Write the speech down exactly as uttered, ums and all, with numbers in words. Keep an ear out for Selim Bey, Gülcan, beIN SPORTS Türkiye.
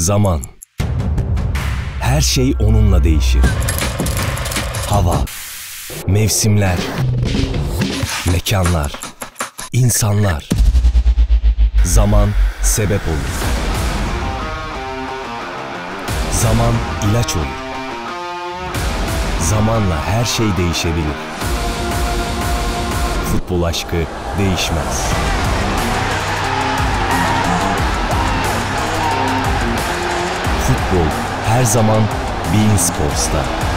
Zaman. Her şey onunla değişir. Hava, mevsimler, mekanlar, insanlar. Zaman sebep olur. Zaman ilaç olur. Zamanla her şey değişebilir. Futbol aşkı değişmez. Futbol her zaman beIN SPORTS'ta.